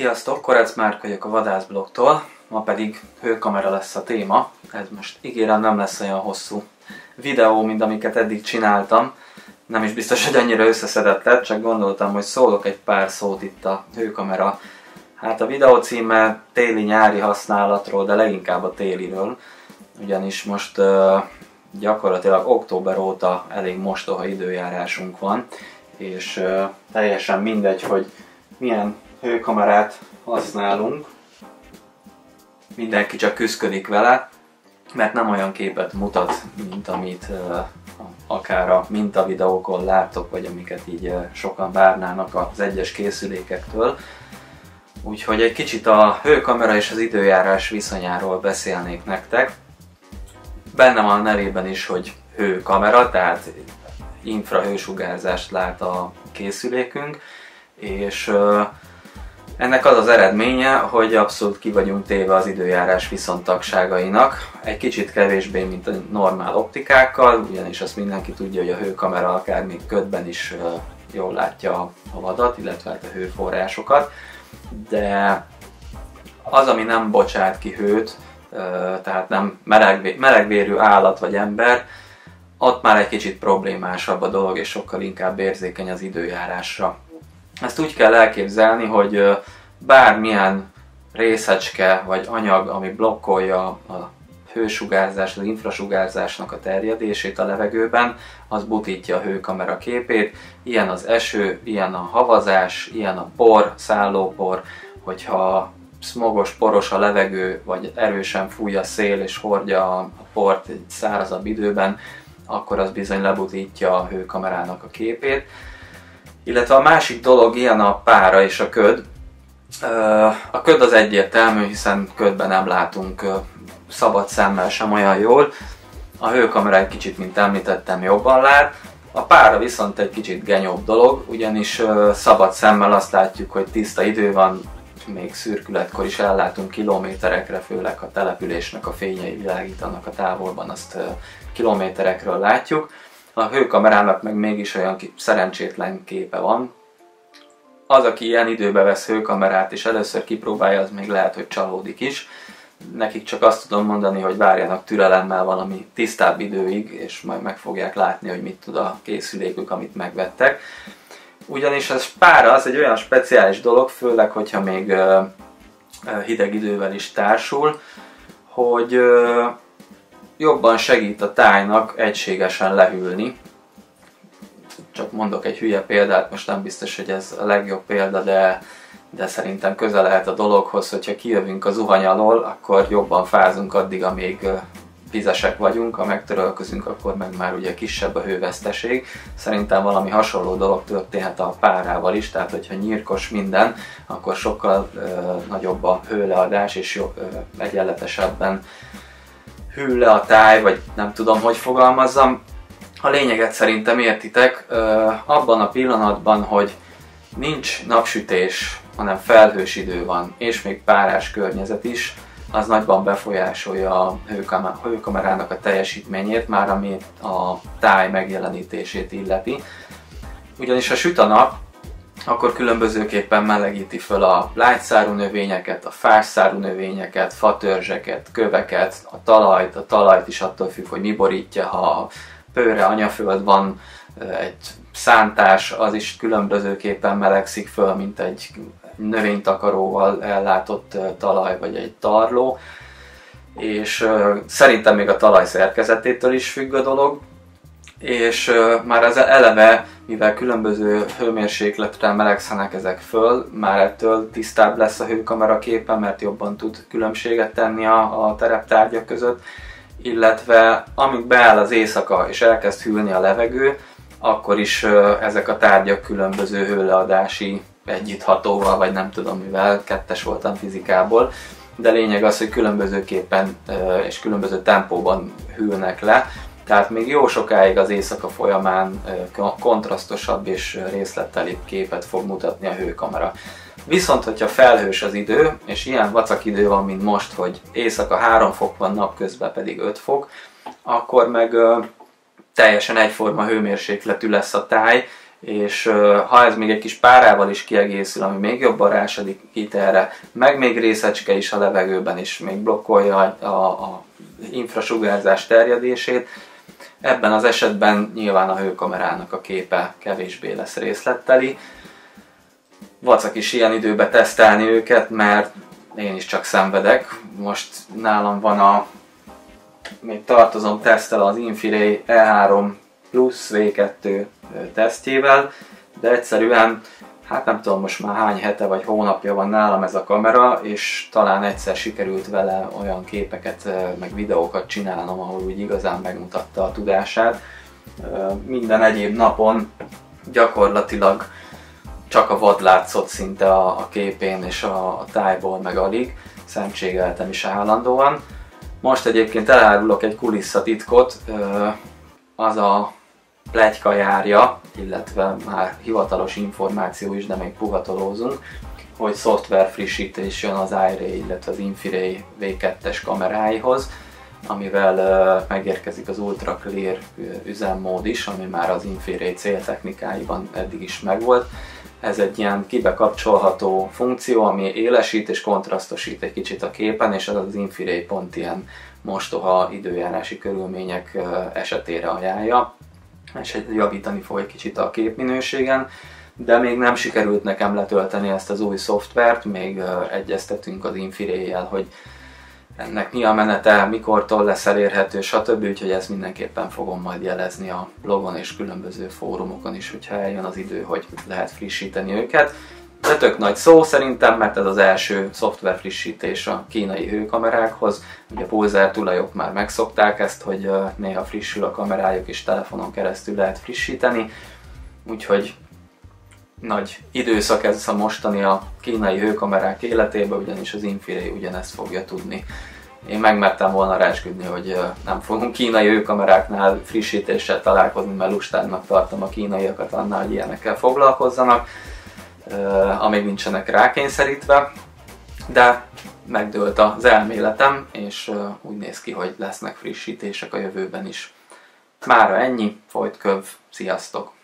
Sziasztok, Korec Márkölyök a Vadász Blogtól, ma pedig hőkamera lesz a téma. Ez most ígérem nem lesz olyan hosszú videó, mint amiket eddig csináltam. Nem is biztos, hogy annyira összeszedett lett, csak gondoltam, hogy szólok egy pár szót itt a hőkamera. Hát a videó címe téli-nyári használatról, de leginkább a téliről, ugyanis most gyakorlatilag október óta elég mostoha időjárásunk van, és teljesen mindegy, hogy milyen hőkamerát használunk. Mindenki csak küszködik vele, mert nem olyan képet mutat, mint amit akár a mintavideókon láttok, vagy amiket így sokan várnának az egyes készülékektől. Úgyhogy egy kicsit a hőkamera és az időjárás viszonyáról beszélnék nektek. Benne van a nevében is, hogy hőkamera, tehát infrahősugárzást lát a készülékünk, és ennek az az eredménye, hogy abszolút ki vagyunk téve az időjárás viszontagságainak, egy kicsit kevésbé, mint a normál optikákkal, ugyanis azt mindenki tudja, hogy a hőkamera akár még ködben is jól látja a vadat, illetve a hőforrásokat, de az, ami nem bocsát ki hőt, tehát nem melegvérű állat vagy ember, ott már egy kicsit problémásabb a dolog, és sokkal inkább érzékeny az időjárásra. Ezt úgy kell elképzelni, hogy bármilyen részecske vagy anyag, ami blokkolja a hősugárzást, az infrasugárzásnak a terjedését a levegőben, az butítja a hőkamera képét. Ilyen az eső, ilyen a havazás, ilyen a por, szállópor, hogyha szmogos, poros a levegő, vagy erősen fúj a szél és hordja a port egy szárazabb időben, akkor az bizony lebutítja a hőkamerának a képét. Illetve a másik dolog ilyen a pára és a köd. A köd az egyértelmű, hiszen ködben nem látunk szabad szemmel sem olyan jól. A hőkamera egy kicsit, mint említettem, jobban lát. A pára viszont egy kicsit genyóbb dolog, ugyanis szabad szemmel azt látjuk, hogy tiszta idő van, még szürkületkor is ellátunk kilométerekre, főleg a településnek a fényei világítanak a távolban, azt kilométerekről látjuk. A hőkamerának meg mégis olyan szerencsétlen képe van. Az, aki ilyen időbe vesz hőkamerát és először kipróbálja, az még lehet, hogy csalódik is. Nekik csak azt tudom mondani, hogy várjanak türelemmel valami tisztább időig, és majd meg fogják látni, hogy mit tud a készülékük, amit megvettek. Ugyanis ez pára az egy olyan speciális dolog, főleg, hogyha még hideg idővel is társul, hogy jobban segít a tájnak egységesen lehűlni. Csak mondok egy hülye példát, most nem biztos, hogy ez a legjobb példa, de szerintem közel lehet a dologhoz, hogyha kijövünk a zuhany alól, akkor jobban fázunk addig, amíg vizesek vagyunk, ha megtörölközünk, akkor meg már ugye kisebb a hőveszteség. Szerintem valami hasonló dolog történhet a párával is, tehát hogyha nyírkos minden, akkor sokkal nagyobb a hőleadás, és egyenletesebben hűl le a táj, vagy nem tudom, hogy fogalmazzam. A lényeget szerintem értitek, abban a pillanatban, hogy nincs napsütés, hanem felhős idő van, és még párás környezet is, az nagyban befolyásolja a hőkamerának a teljesítményét, már ami a táj megjelenítését illeti. Ugyanis ha süt a nap, akkor különbözőképpen melegíti föl a lágyszárú növényeket, a fásszárú növényeket, fatörzseket, köveket, a talajt is attól függ, hogy mi borítja, ha pőre, anyaföld van, egy szántás, az is különbözőképpen melegszik föl, mint egy növénytakaróval ellátott talaj vagy egy tarló, és szerintem még a talaj szerkezetétől is függ a dolog, és már az eleve, mivel különböző hőmérsékletre melegszenek ezek föl, már ettől tisztább lesz a hőkamera képe, mert jobban tud különbséget tenni a tereptárgyak között, illetve amíg beáll az éjszaka és elkezd hűlni a levegő, akkor is ezek a tárgyak különböző hőleadási együtthatóval, vagy nem tudom mivel, kettes voltam fizikából, de lényeg az, hogy különbözőképpen és különböző tempóban hűlnek le, tehát még jó sokáig az éjszaka folyamán kontrasztosabb és részlettelibb képet fog mutatni a hőkamera. Viszont, hogyha felhős az idő, és ilyen vacak idő van, mint most, hogy éjszaka 3 fok van, napközben pedig 5 fok, akkor meg teljesen egyforma hőmérsékletű lesz a táj, és ha ez még egy kis párával is kiegészül, ami még jobban rásadik itt erre, meg még részecske is a levegőben is még blokkolja a infrasugárzás terjedését, ebben az esetben nyilván a hőkamerának a képe kevésbé lesz részletteli. Vacak is ilyen időbe tesztelni őket, mert én is csak szenvedek. Most nálam van még tartozom tesztel az InfiRay E3 plusz V2 tesztjével, de egyszerűen, hát nem tudom most már hány hete vagy hónapja van nálam ez a kamera, és talán egyszer sikerült vele olyan képeket meg videókat csinálnom, ahol úgy igazán megmutatta a tudását. Minden egyéb napon gyakorlatilag csak a vad látszott szinte a képén, és a tájból meg alig, szemcségeltem is állandóan. Most egyébként elárulok egy kulisszatitkot, az a pletyka járja, illetve már hivatalos információ is, de még puhatolózunk, hogy szoftver frissítés jön az iRay, illetve az InfiRay V2-es kameráihoz, amivel megérkezik az Ultra Clear üzemmód is, ami már az InfiRay céltechnikáiban eddig is megvolt. Ez egy ilyen kibekapcsolható funkció, ami élesít és kontrasztosít egy kicsit a képen, és az InfiRay pont ilyen mostoha időjárási körülmények esetére ajánlja, és javítani fog egy kicsit a képminőségen, de még nem sikerült nekem letölteni ezt az új szoftvert, még egyeztetünk az InfiRay-jel, hogy ennek mi a menete, mikortól lesz elérhető, stb. Úgyhogy ezt mindenképpen fogom majd jelezni a blogon és különböző fórumokon is, hogyha eljön az idő, hogy lehet frissíteni őket. De tök nagy szó szerintem, mert ez az első szoftver frissítés a kínai hőkamerákhoz. Ugye a pulzár tulajok már megszokták ezt, hogy néha frissül a kamerájuk és telefonon keresztül lehet frissíteni. Úgyhogy nagy időszak ez a mostani a kínai hőkamerák életében, ugyanis az InfiRay ugyanezt fogja tudni. Én megmertem volna ráesküdni, hogy nem fogunk kínai hőkameráknál frissítéssel találkozni, mert lustának tartom a kínaiakat annál, hogy ilyenekkel foglalkozzanak, amíg nincsenek rákényszerítve, de megdőlt az elméletem, és úgy néz ki, hogy lesznek frissítések a jövőben is. Mára ennyi, folyt köv, sziasztok!